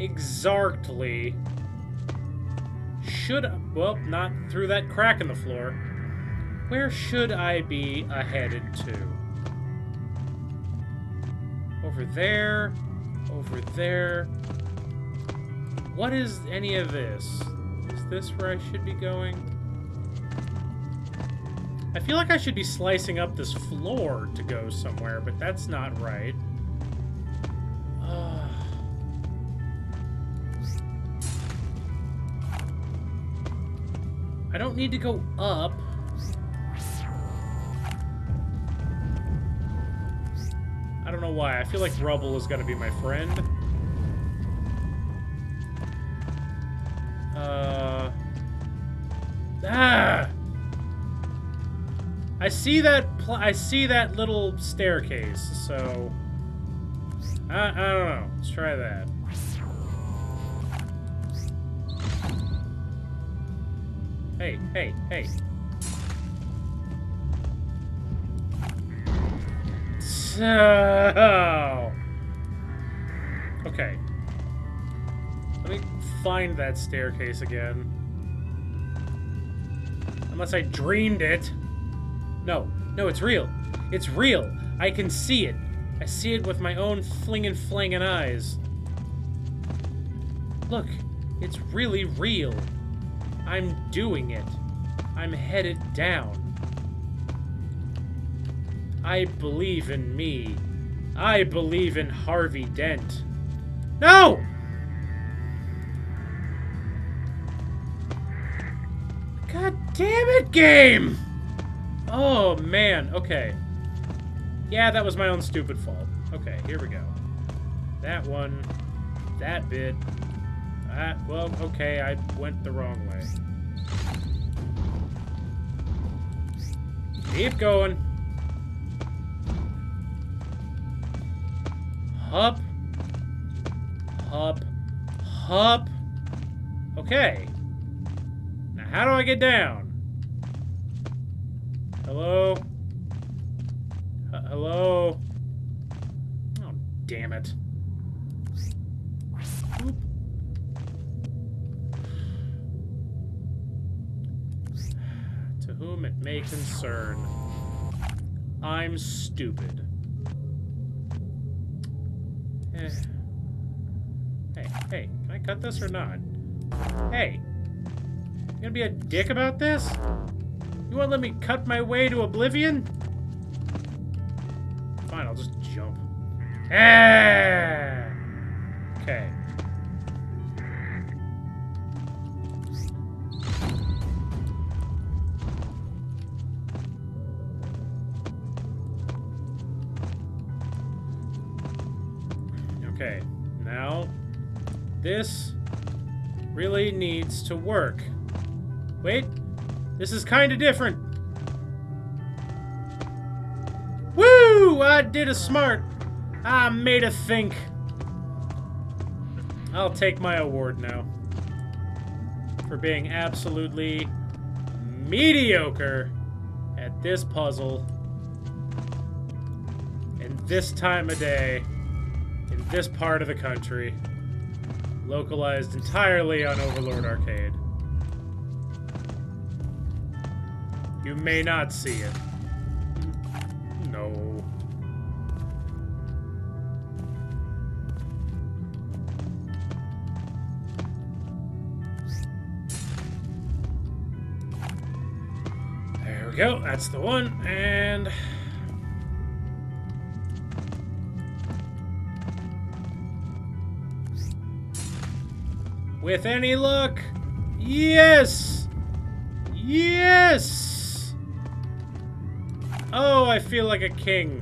exactly should, well, not through that crack in the floor. Where should I be headed to? Over there, over there. What is any of this? Is this where I should be going? I feel like I should be slicing up this floor to go somewhere, but that's not right. I don't need to go up. I don't know why. I feel like rubble is gonna be my friend. I see that little staircase, so I don't know. Let's try that. Hey, hey, hey. So... okay. Let me find that staircase again. Unless I dreamed it. No. No, it's real. It's real. I can see it. I see it with my own flingin' eyes. Look. It's really real. I'm doing it. I'm headed down. I believe in me. I believe in Harvey Dent. No! God damn it, game! Oh, man. Okay. Yeah, that was my own stupid fault. Okay, here we go. That one. That bit. Well, okay, I went the wrong way. Keep going. Hop. Hop. Hop. Okay. Now, how do I get down? Hello? Hello? Oh, damn it. Oop. Whom it may concern. I'm stupid. Eh. Hey, hey, can I cut this or not? Hey, you gonna be a dick about this? You won't let me cut my way to oblivion? Fine, I'll just jump. Ah! Okay. Okay, now, this really needs to work. Wait, this is kind of different. Woo! I did a smart. I made a think. I'll take my award now for being absolutely mediocre at this puzzle and this time of day. This part of the country, localized entirely on Overlord Arcade. You may not see it. No. There we go, that's the one, and... with any luck, yes! Yes! Oh, I feel like a king.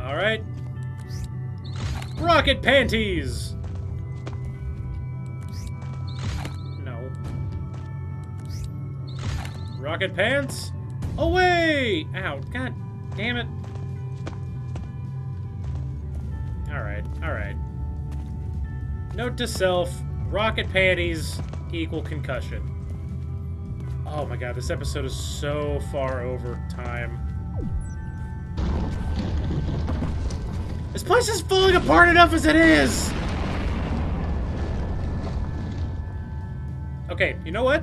All right. Rocket panties! No. Rocket pants? Away! Ow, god damn it. Alright, alright. Note to self, rocket panties equal concussion. Oh my god, this episode is so far over time. This place is falling apart enough as it is! Okay, you know what?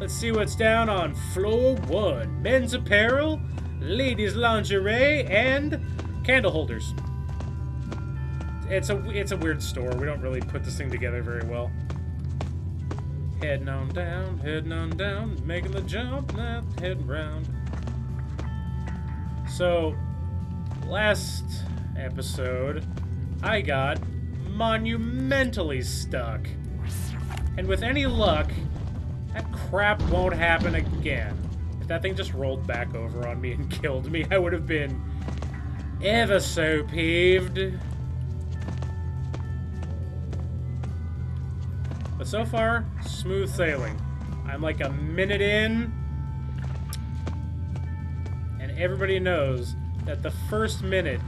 Let's see what's down on floor 1. Men's apparel, ladies' lingerie, and candle holders. It's a weird store. We don't really put this thing together very well. Heading on down, making the jump, left, heading round. So, last episode, I got monumentally stuck. And with any luck, that crap won't happen again. If that thing just rolled back over on me and killed me, I would have been ever so peeved. But so far, smooth sailing. I'm like a minute in, and everybody knows that the first minute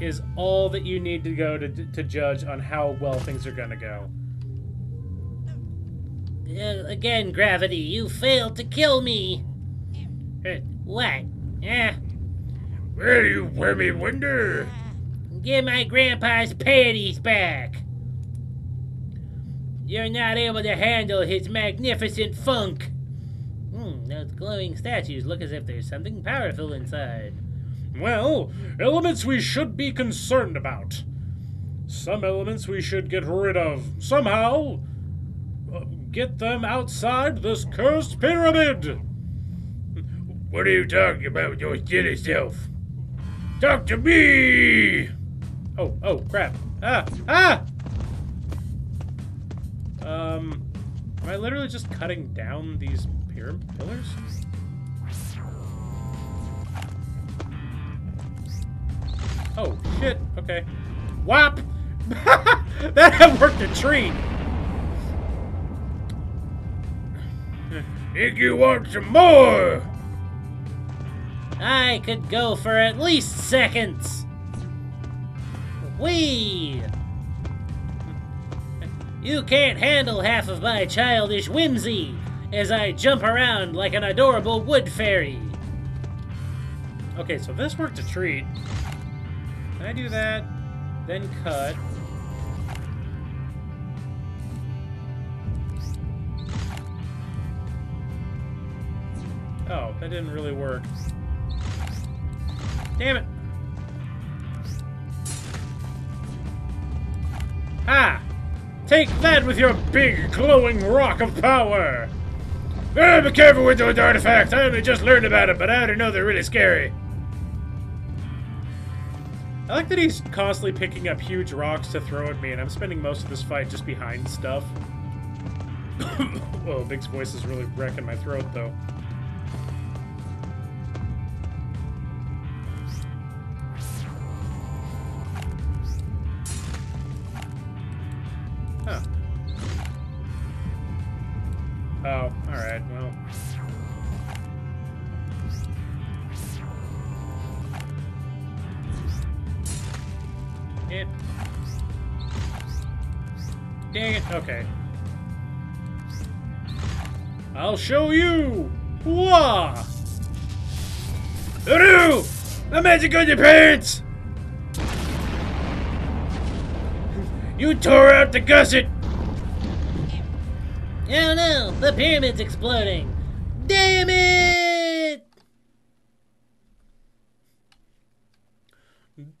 is all that you need to go to judge on how well things are gonna go. Again, Gravity, you failed to kill me! What? Well, you wormy wonder! Get my grandpa's panties back! You're not able to handle his magnificent funk! Those glowing statues look as if there's something powerful inside. Well, elements we should be concerned about. Some elements we should get rid of somehow. Get them outside this cursed pyramid! What are you talking about, your silly self? Talk to me! Oh, crap. Am I literally just cutting down these pyramid pillars? Oh, shit. Okay. Whop! That worked a treat! Think you want some more? I could go for at least seconds. Whee! You can't handle half of my childish whimsy as I jump around like an adorable wood fairy. Okay, so this worked a treat. Can I do that? Then cut. Oh, that didn't really work. Damn it! Ha! Take that with your big glowing rock of power! Oh, be careful with those artifacts! I only just learned about it, but I already know they're really scary. I like that he's constantly picking up huge rocks to throw at me, and I'm spending most of this fight just behind stuff. Whoa, Big's voice is really wrecking my throat, though. Oh, alright, well. It. Dang it, okay. I'll show you! Wah! Uru! The magic on your pants! You tore out the gusset! Oh no! The pyramid's exploding! Damn it!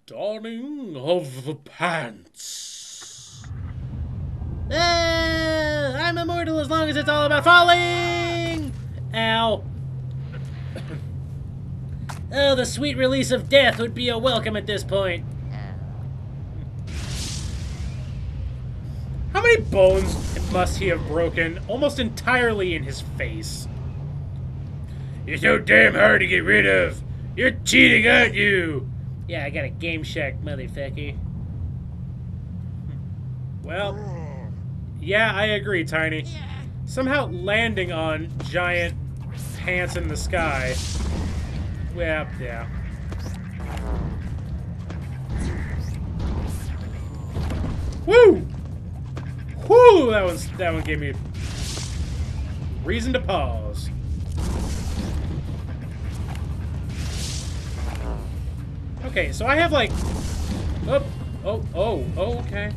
Donning of the pants. Ah, I'm immortal as long as it's all about falling! Ow. Oh, the sweet release of death would be a welcome at this point. How many bones must he have broken almost entirely in his face? You're so damn hard to get rid of. You're cheating, aren't you? Yeah, I got a Game Shack, motherfucker. Well, yeah, I agree, Tiny. Somehow landing on giant pants in the sky. Well, yeah. Woo! Whoo! That one gave me reason to pause. Okay, so I have like... Oh, oh, oh, oh, okay.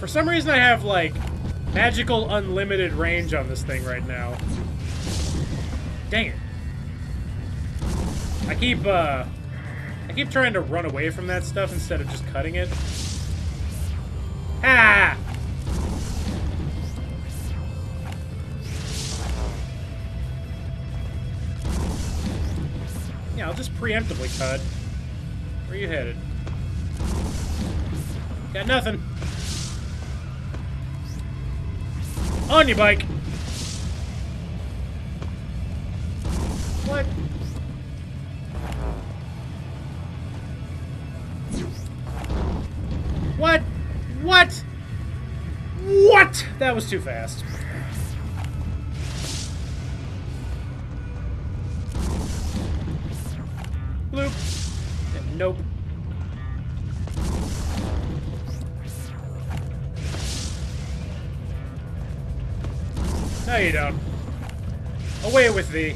For some reason I have like magical unlimited range on this thing right now. Dang it. I keep trying to run away from that stuff instead of just cutting it. Ah! Yeah, I'll just preemptively cut. Where are you headed? Got nothing. On your bike! What? What? What? What? That was too fast. Bloop. Nope. No, you don't. Away with thee.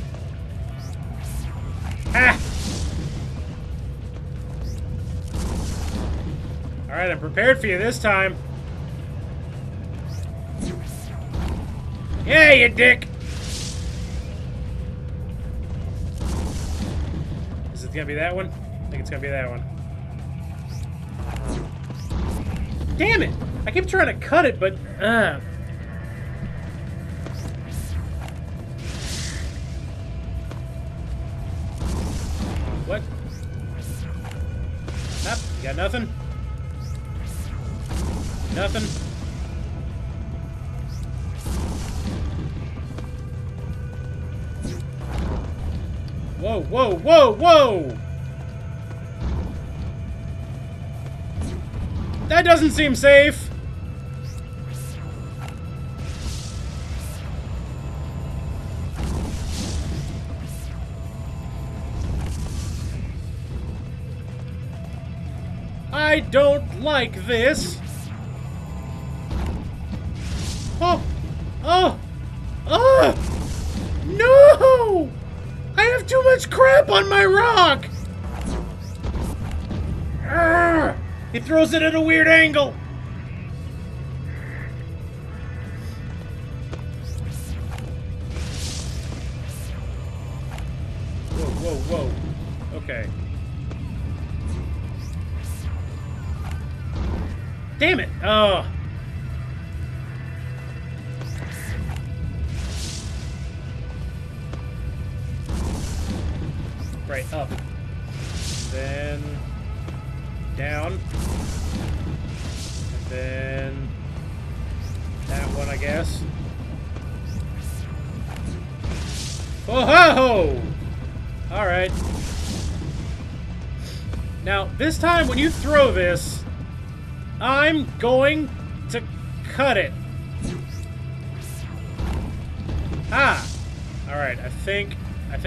Ha! Alright, I'm prepared for you this time. Yeah, you dick! Is it gonna be that one? I think it's gonna be that one. Damn it! I keep trying to cut it, but... What? Nope, you got nothing? Nothing. Whoa, whoa, whoa, whoa! That doesn't seem safe! I don't like this! Oh! Oh! Oh! No! I have too much crap on my rock! Arrgh! He throws it at a weird angle! Whoa, whoa, whoa. Okay. Damn it! Oh! Right, up. Then... down. And then... that one, I guess. Oh-ho-ho! Alright. Now, this time when you throw this, I'm going to cut it. Ah! Alright, I think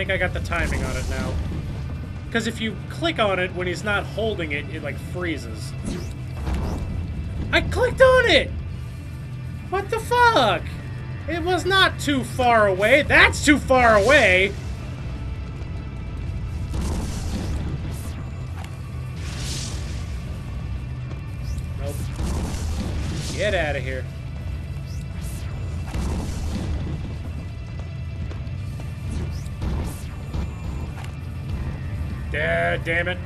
I got the timing on it now. Because if you click on it when he's not holding it, it like freezes. I clicked on it! What the fuck? It was not too far away. That's too far away! Nope. Get out of here. Damn it.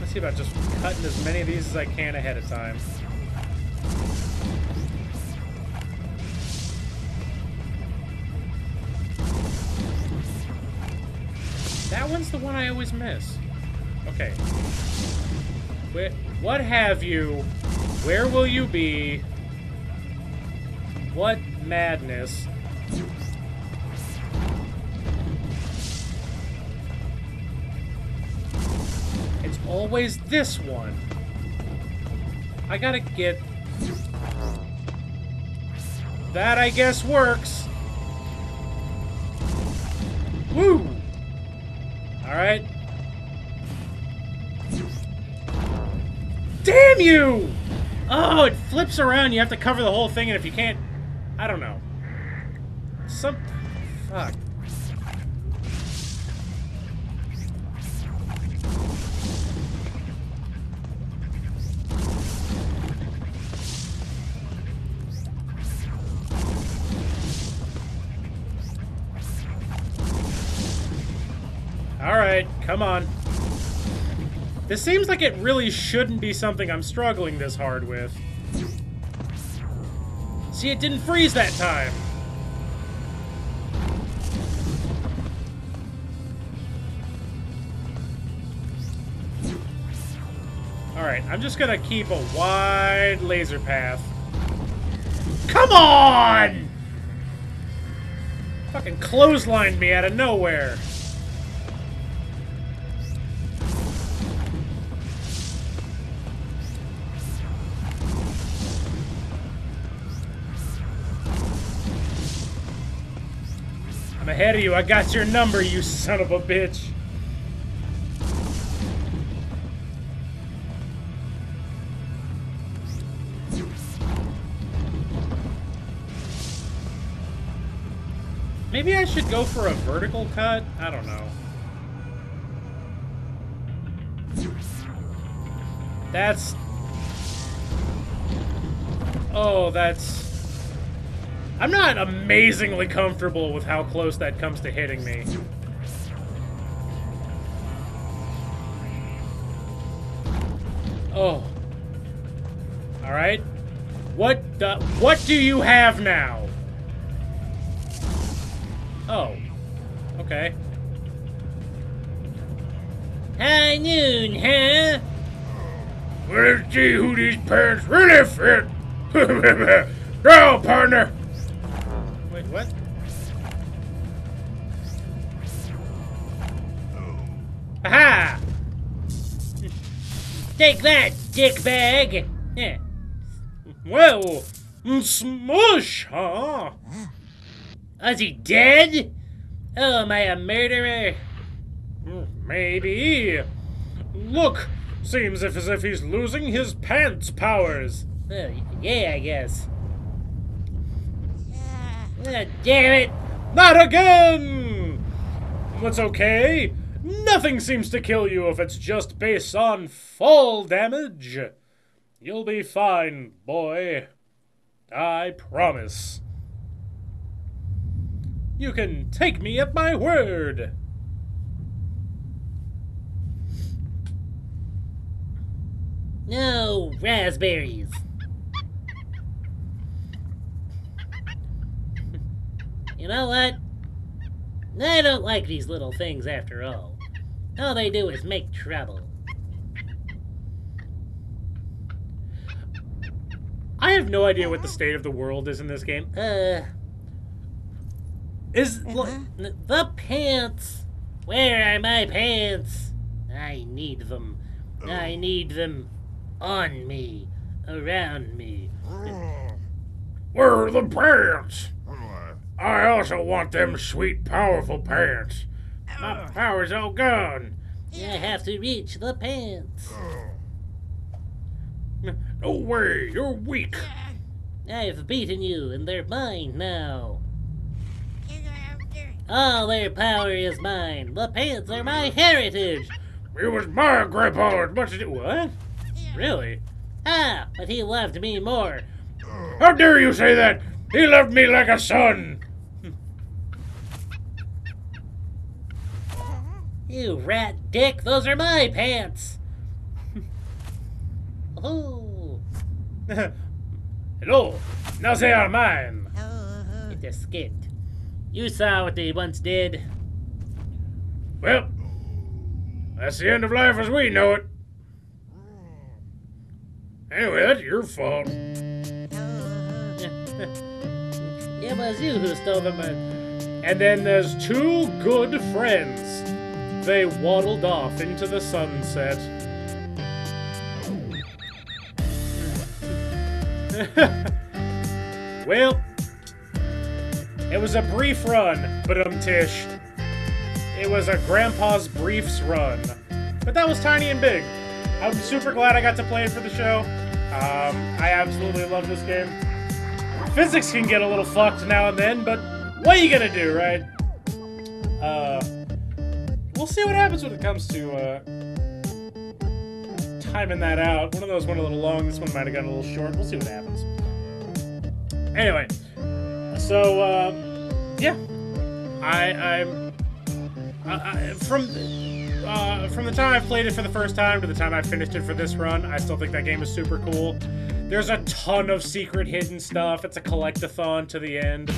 Let's see about just cutting as many of these as I can ahead of time. That one's the one I always miss. Okay. What have you? Where will you be? What madness? Always this one. I gotta get... that, I guess, works. Woo! Alright. Damn you! Oh, it flips around. You have to cover the whole thing, and if you can't... I don't know. Fuck. Come on. This seems like it really shouldn't be something I'm struggling this hard with. See, it didn't freeze that time. Alright, I'm just gonna keep a wide laser path. Come on! Fucking clotheslined me out of nowhere. I'm ahead of you. I got your number, you son of a bitch. Maybe I should go for a vertical cut? I don't know. That's... oh, that's... I'm not amazingly comfortable with how close that comes to hitting me. Oh. Alright. What do you have now? Oh. Okay. High noon, huh? Let's see who these parents really fit. Go, partner! Wait, what? Aha! Take that, dickbag! Yeah. Whoa! Smush, huh? Is he dead? Oh, am I a murderer? Maybe. Look, seems as if he's losing his pants powers. Oh, yeah, I guess. Yeah. Oh, damn it! Not again! That's okay. Nothing seems to kill you if it's just based on fall damage. You'll be fine, boy. I promise. You can take me at my word! No raspberries! You know what? I don't like these little things after all. All they do is make trouble. I have no idea what the state of the world is in this game. Is the pants? Where are my pants? I need them. Oh. I need them on me, around me. Where are the pants? I also want them sweet, powerful pants. My power's all gone. I have to reach the pants. No way, you're weak. I've beaten you, and they're mine now. All their power is mine. The pants are my heritage. It was my grandpa as much as it was. What? Really? Ah, but he loved me more. How dare you say that? He loved me like a son. You rat dick, those are my pants. Oh. Hello. Now they are mine. It escaped. You saw what they once did. Well, that's the end of life as we know it. Anyway, that's your fault. It was you who stole them. And then there's two good friends. They waddled off into the sunset. Well... it was a brief run, but tish. It was a Grandpa's Briefs run. But that was Tiny and Big. I'm super glad I got to play it for the show. I absolutely love this game. Physics can get a little fucked now and then, but what are you gonna do, right? We'll see what happens when it comes to timing that out. One of those went a little long, this one might have gone a little short. We'll see what happens. Anyway. So, yeah, I'm, from, from the time I played it for the first time to the time I finished it for this run, I still think that game is super cool. There's a ton of secret hidden stuff. It's a collect-a-thon to the end.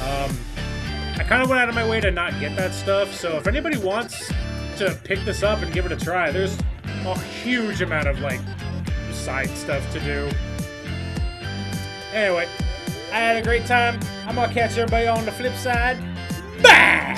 I kind of went out of my way to not get that stuff, so if anybody wants to pick this up and give it a try, there's a huge amount of, like, side stuff to do. Anyway, I had a great time. I'm gonna catch everybody on the flip side. Bye!